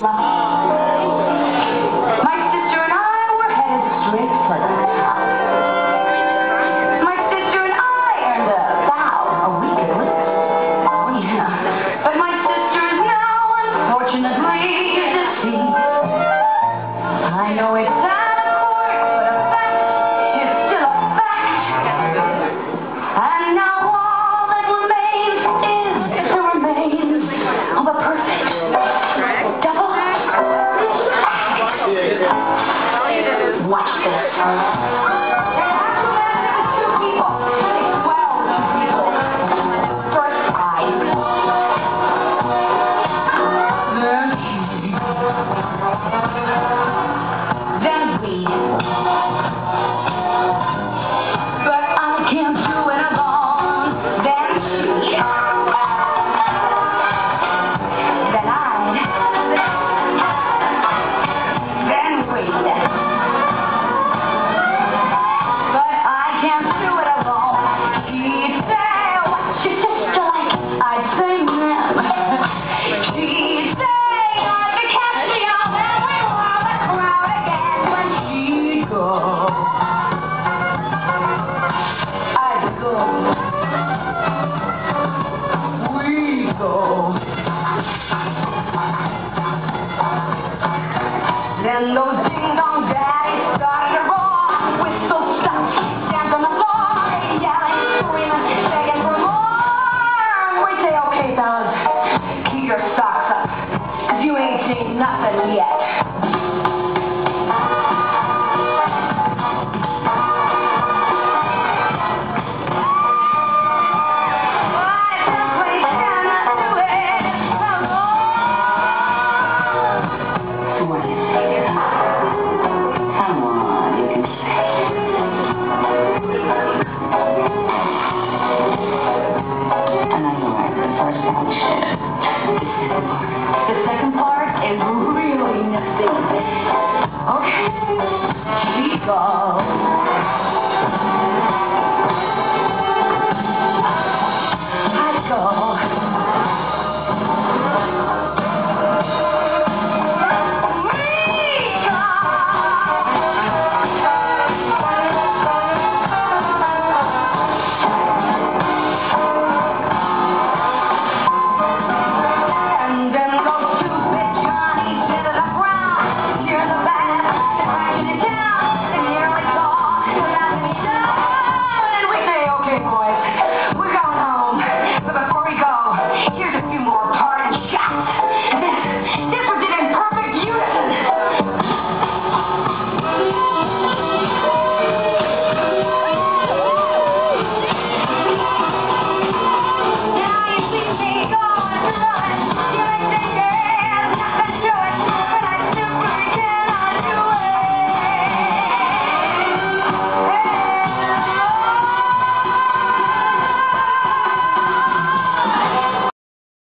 My sister and I were headed straight for the top. My sister and I earned $1,000 a week at least. Oh yeah. But my sister is now, unfortunately, deceased. I know it's sad, but a fact is still a fact. And now all that remains is the remains of a perfect double. Watch this. Two people. First eye. Then we. But I can't do it alone. Then she. Then I. Then we. Then those ding-dong daddies started to roar, whistles stopped, stamped on the floor, yelling, screaming, begging for more. We say, okay, fellas, keep your socks up, cause you ain't seen nothing yet. The second part is really nothing. Okay, she goes.